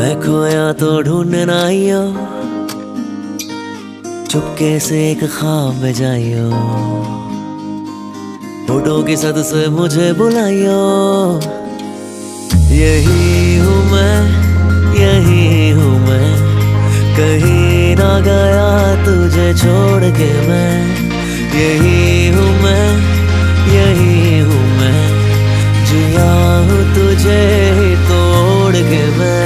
मैं खोया तो ढूंढना आइयो, चुपके से एक ख्वाब में जाइयो, होठों की सद से मुझे बुलाइयो। यही हूँ मैं, यही हूँ मैं, कहीं ना गया तुझे छोड़ के मैं। यही हूँ मैं, यही हूँ मैं, जिया हूँ तुझे ही तोड़ के मैं।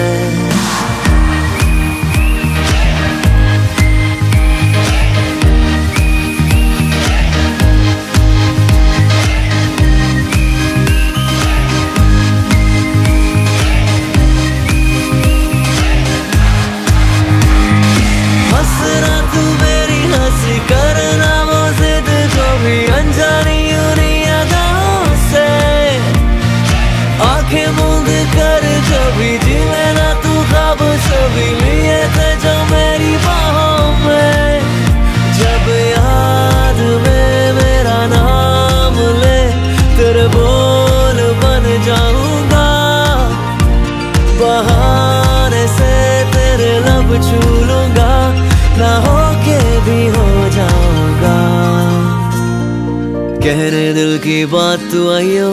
कहने दिल की बात तू आइयो,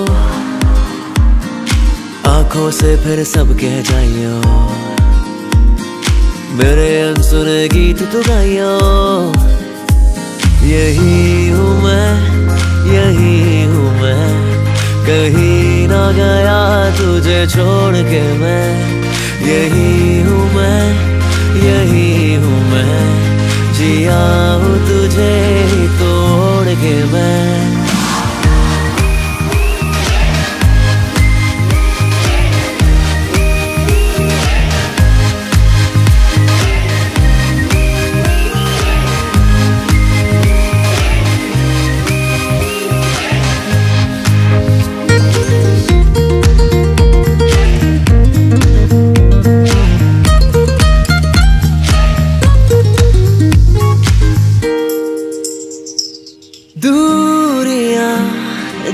आंखों से फिर सब कह जाइयो, मेरे अनसुने गीत तू गाइयो। यही हूँ मैं, यही हूँ मैं, कहीं ना गया तुझे छोड़ के मैं। यही हूँ मैं, यही हूँ मैं, जिया हूँ तुझे ही तोड़ के मैं।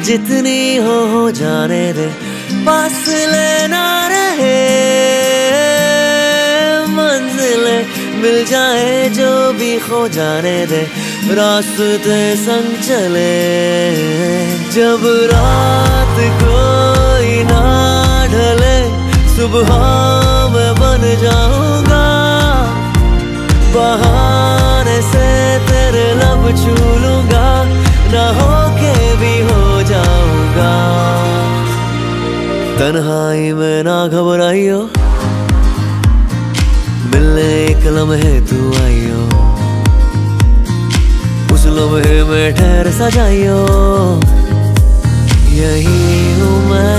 जितनी हो जाने दे, पास लेना रहे, मंजिलें मिल जाए जो भी खो जाने दे, रास्ते संग चले। जब रात कोई ना ढले, सुबह मैं बन जाऊंगा, बहाने से तेरे लब छू लूंगा, ना होके भी हो जाऊंगा। तन्हाई में ना घबराइयो, मिलने एक लम्हे तू आइयो, उस लम्हे में ठहर सजाइयो। यही हूँ मैं,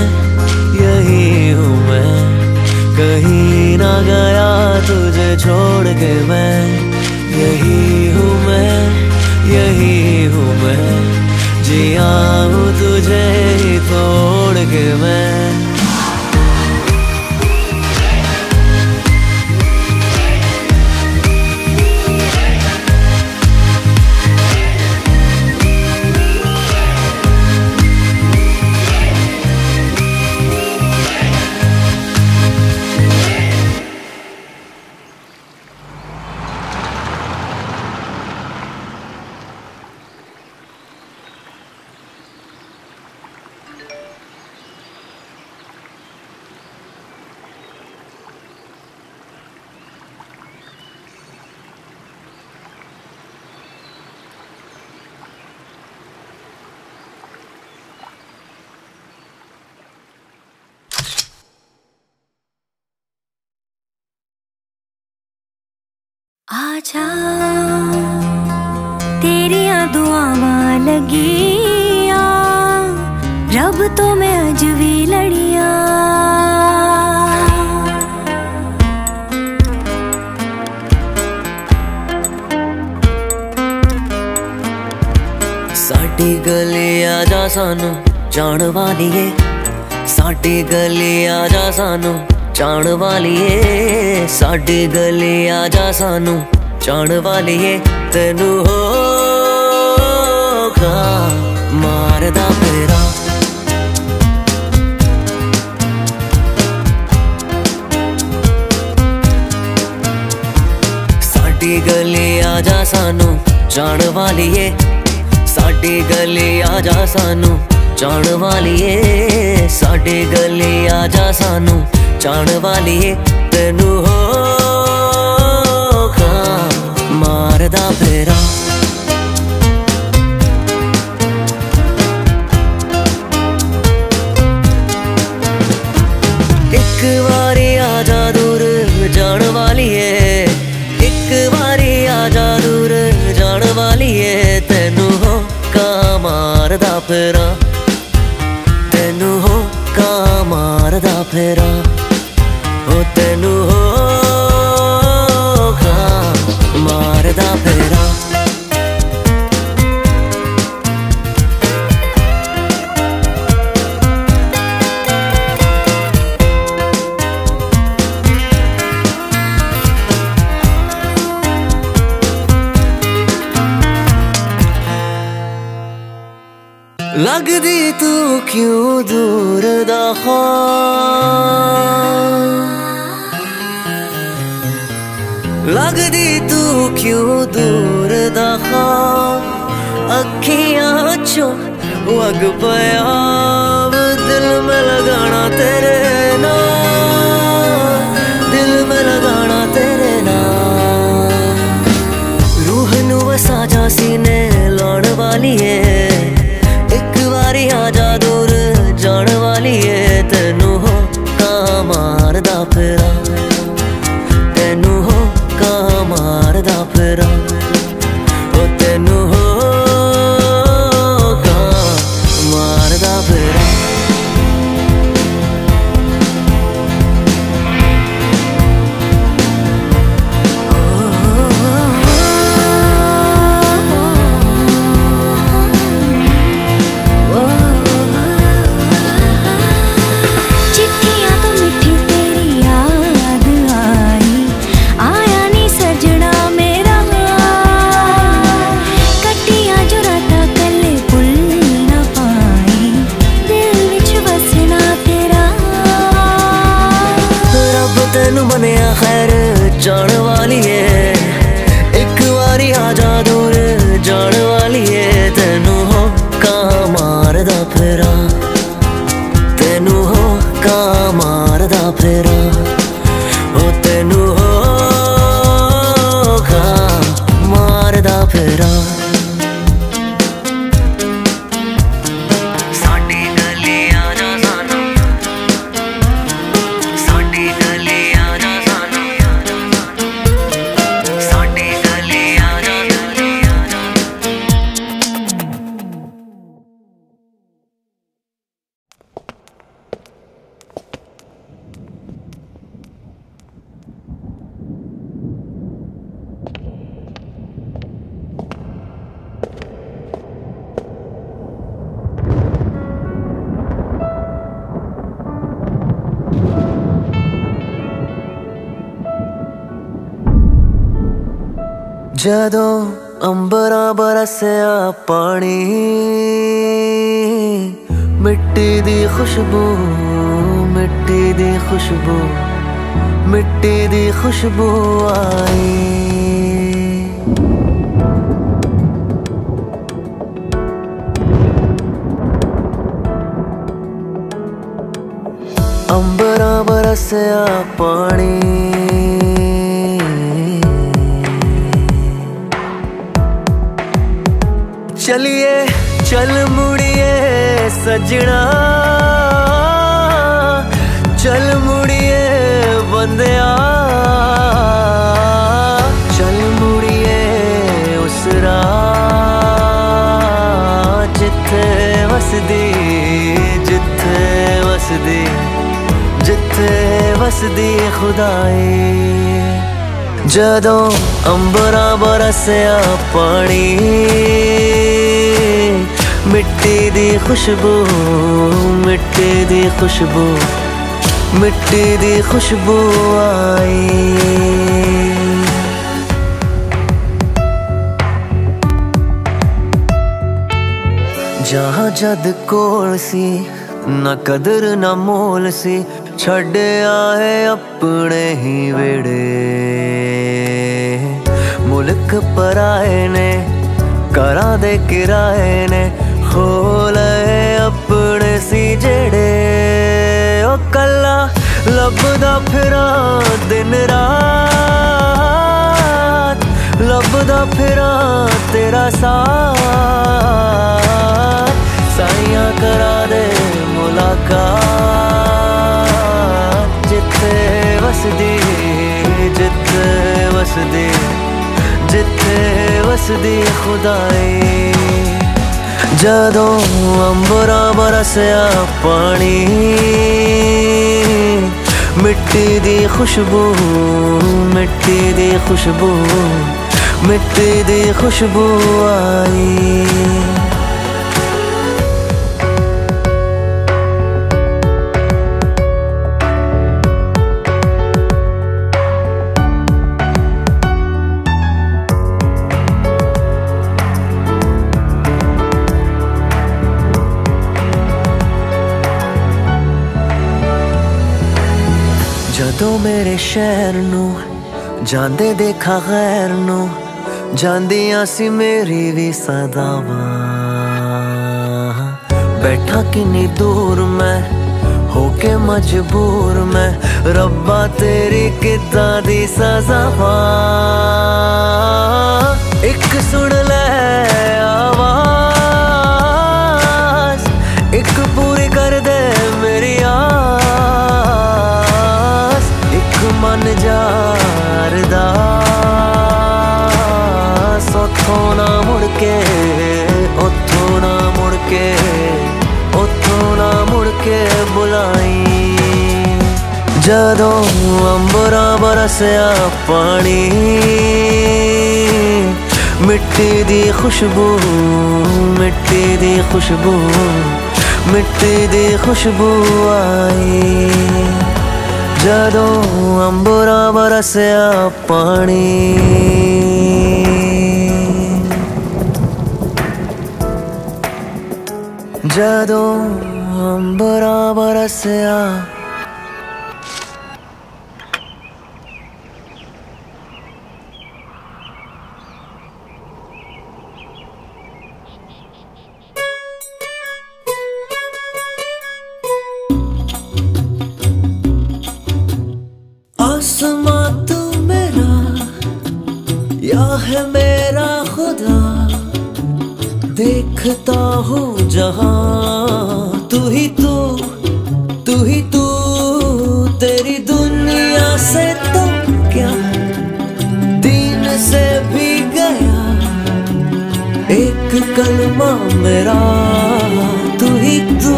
यही हूँ मैं, कहीं ना गया तुझे छोड़ के मैं। यही हूँ मैं, यही हूँ मैं, जिया हूँ तुझे ही तोड़ के मैं। आजा तेरी दुआवां लगिया, रब तो मैं अज भी लड़िया। सानू जान वाली है, साडी गली आजा सानू जान वाली है, साडी गली आजा सानू जान वाली है। तेनू होका मारदा फेरा, साडी गली आजा सानू जान वाली है, साडी गली आजा सानू जान वाली है, साडे गले आजा सानू जान वाली है। तेनू होका मारदा फेरा, एक बारी आजा दूर जान वाली है, एक बारी आजा दूर जान वाली है। तेनू होका मारदा फेरा, तेनू होका मारदा फेरा, ओ तेनू होका मारदा फेरा। लगदी तू क्यों दूर दा ख्वाब, लगदी तू क्यों दूर दा ख्वाब, अखियां चो वग पया दिल में लगाना तेरे नाम, दिल में लगाना तेरे नाम। रूह नू वसा जा सीने लाण वाली है, आजा दूर जान वाली है। तेनू होका मारदा फेरा, तेनू होका मारदा फेरा, ओ तेनू होका मारदा फेरा। जान वाली है, एक बारी आजा दूर जान वाली है। तेनू होका मारदा फेरा, तेनू होका मारदा फेरा, ओ तेनू होका मारदा फेरा। जदों अंबरां बरसेया पानी, मिट्टी दी खुशबू, मिट्टी दी खुशबू, मिट्टी दी खुशबू आई। अंबरां बरसेया पानी, चलिए चल मुड़िए सजना, चल मुड़िए बंदिया, चल मुड़िए उस राह जित्थे वसदी, जित्थे वसदी, जित्थे वसदी खुदाई। जदों अंबरां बरसेया पानी, मिट्टी दी खुशबू, मिट्टी दी खुशबू, मिट्टी दी खुशबू आई। जहाँ जद कोल सी ना कदर ना मोल सी, छड़े आए अपने ही वेड़े। मुल्क पराए ने करा दे किराए ने, खोले अपने सी जड़े। ओ कला लभदा फिरा दिन रात, लभदा फिरा तेरा साथ। साइया करा दे मुलाकात, जिथे वसदी, जिथे वसदी, जिथे वसदी खुदाई। जदों अंबरा बरसया पानी, मिट्टी दी खुशबू, मिट्टी दी खुशबू, मिट्टी दी खुशबू आई। जदों मेरे शहर नू जांदे देखा गैर नू, जांदियां सी मेरी भी सदावां। बैठा किन्नी दूर मैं होके मजबूर मैं, रब्बा तेरी किदां दी सजावां। एक सुन ले आवाज, एक पूरी कर दे मेरी मन जारदास। उथों ना मुड़ के, उथों ना मुड़ के, उथों ना मुड़ के बुलाई। जदों अंबरा बरसया पानी, मिट्टी दी खुशबू, मिट्टी दी खुशबू, मिट्टी दी खुशबू आई। जदों अंबरा बरसया पानी, जदों अंबरा बरसया देखता हूँ जहाँ। तू ही तू, तू ही तू, तेरी दुनिया से तो क्या दिन से भी गया एक कलमा मेरा। तू ही तू,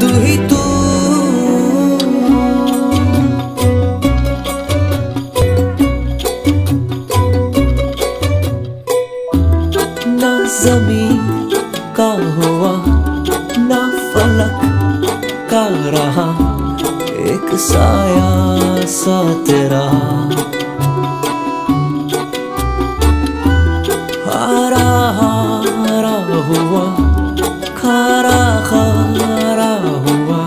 तू ही तू। जमीन का हुआ ना फलक का रहा एक साया सा तेरा। हरा हरा हुआ, खारा खारा हुआ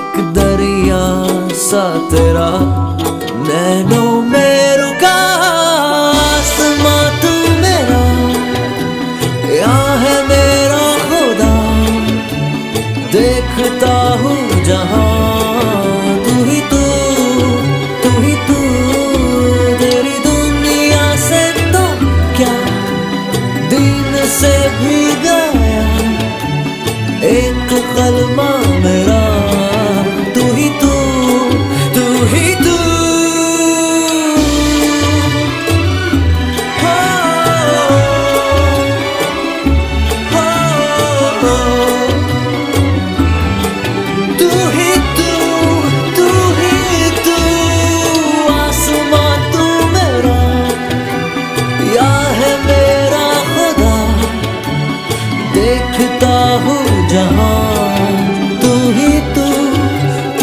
एक दरिया सा तेरा। नैनों में रुका देखता हूँ जहाँ। तू ही तू, तू ही तू, तेरी दुनिया से तो क्या दिन से भी गया एक कलमा मेरा। तू ही तू, तू ही तू।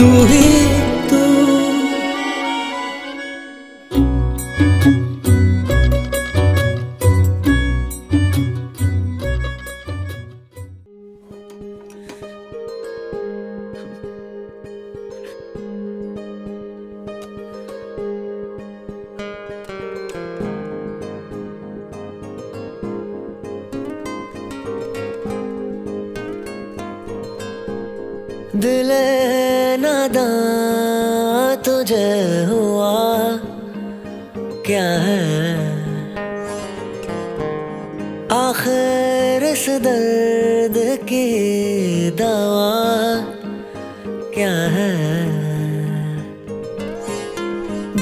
ही तू। दिल-ए-नादां तुझे हुआ क्या है, आखिर इस दर्द की दवा क्या है।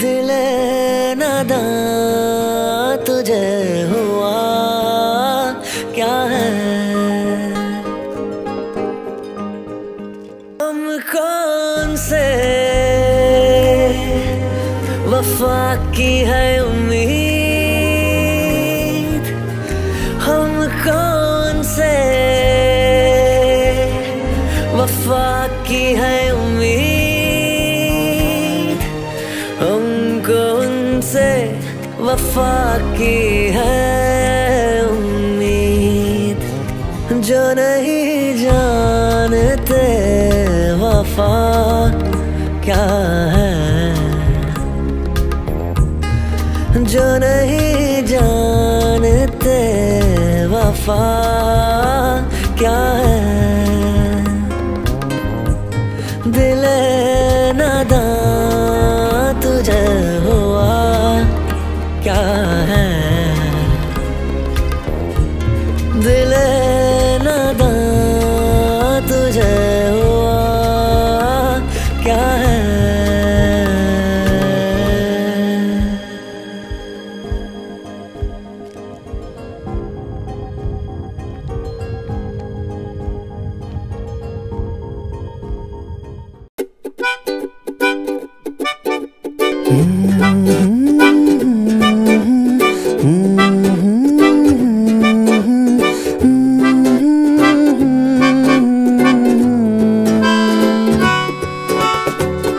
दिल-ए-नादां तुझे हुआ क्या है, कौन से वफा की है उम्मीद, हम कौन से वफा की है उम्मीद, हम कौन से वफा की है उम्मीद। जो नहीं जानते वफा क्या है, जो नहीं जानते वफा क्या है। दिल-ए-नादां तुझे हुआ क्या है, दिल-ए-नादां तुझे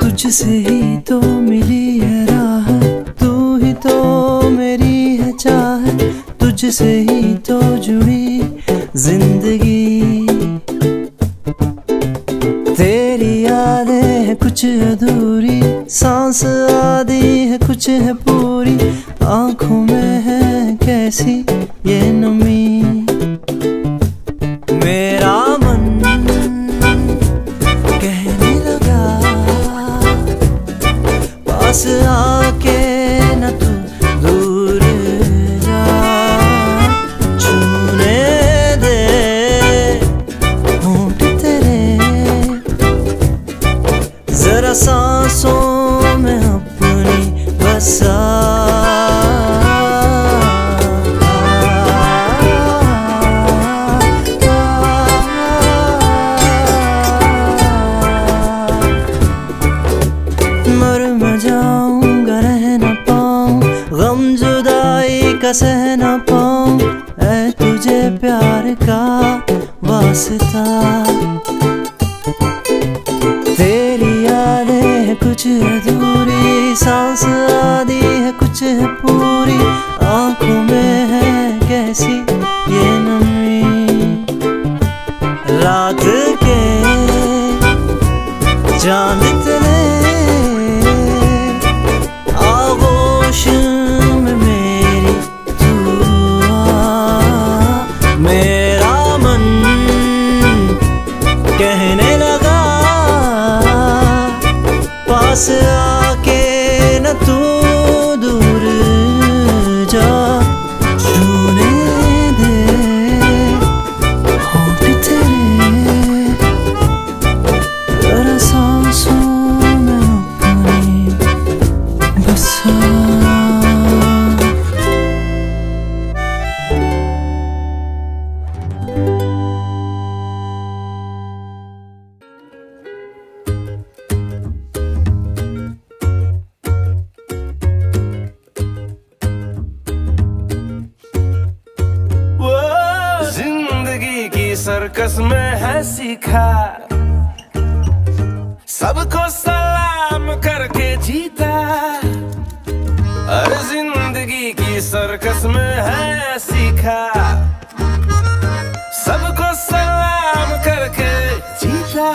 तुझसे ही तो मिली है राह, तू ही तो मेरी है चाह, तुझसे ही तो जुड़ी जिंदगी। तेरी यादें हैं कुछ अधूरी, सांस आधी है कुछ है पूरी, आंखों में है कैसी ये नमी। मेरा आके न तू दूर जा, छूने दे होंठ तेरे, जरा सांसों में अपनी बसा। सह ना पाऊं ऐ तुझे प्यार का वास्ता, तेरी यादें है कुछ अधूरी, सांस आधी है कुछ है पूरी, आंखों में है कैसी ये नमी। रात के चांद तेरे आगोश आके न तू दूर जा, छूने दे होंठ तेरे, सांसों में अपनी बसा। सर्कस में है सीखा, सबको सलाम करके जीता, और जिंदगी की सर्कस में है सीखा। सबको सलाम करके जीता,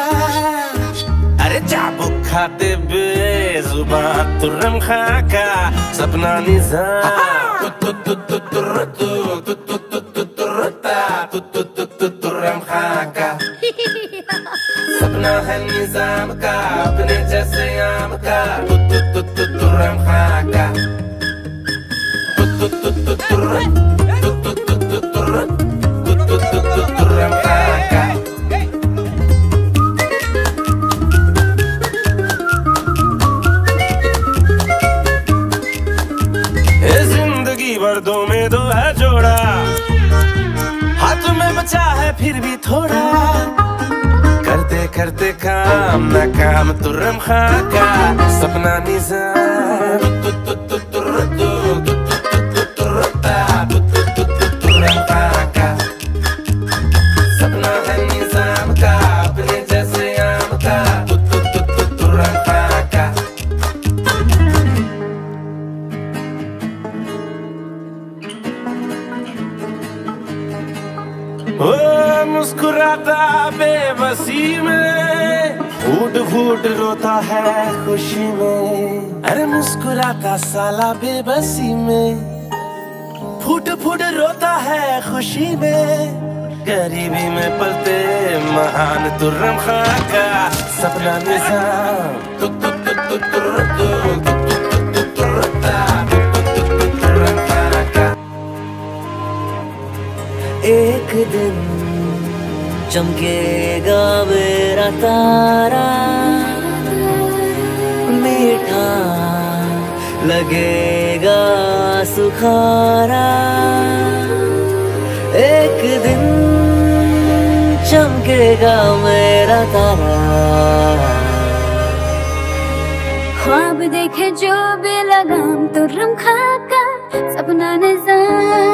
अरे चाबुक खाते बेजुबान तुर्रम खां का सपना निजाम। तुर्रम खां का सपना है निजाम का, अपने जैसे आम का। तुर्रम खां का तुर्रम खां का। जिंदगी वर्दों में दो है जोड़ा, हाथों में बचा है फिर भी थोड़ा। करते करते काम ना काम तुर्रम खां का सपना निजाम। तुर्रम खां का सपना है निजाम का, अपने जैसे आम का। तुर्रम खां का। ओ मुस्कुराता बेबसी में, फूट फूट रोता है खुशी में। अरे मुस्कुराता साला बेबसी में, फूट फूट रोता है खुशी में। गरीबी में पलते महान तुर्रम खां का सपना निजाम। एक दिन चमकेगा मेरा तारा, मीठा लगेगा सुखारा। एक दिन चमकेगा मेरा तारा, ख्वाब देखे जो बेलगाम तुर्रम खां का सपना निजाम।